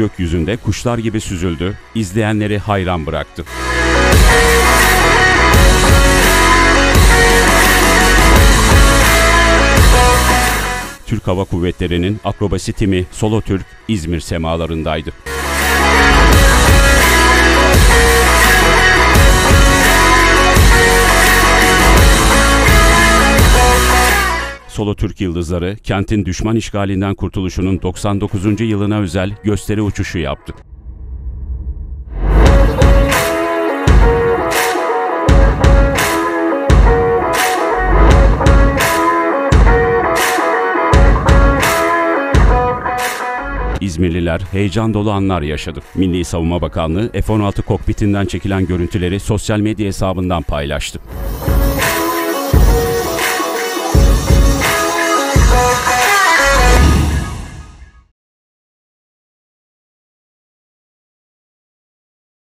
gökyüzünde kuşlar gibi süzüldü, izleyenleri hayran bıraktı. Türk Hava Kuvvetleri'nin akrobasi timi SOLOTÜRK İzmir semalarındaydı. SOLOTÜRK Yıldızları, kentin düşman işgalinden kurtuluşunun 99. yılına özel gösteri uçuşu yaptı. İzmirliler heyecan dolu anlar yaşadı. Milli Savunma Bakanlığı F-16 kokpitinden çekilen görüntüleri sosyal medya hesabından paylaştı.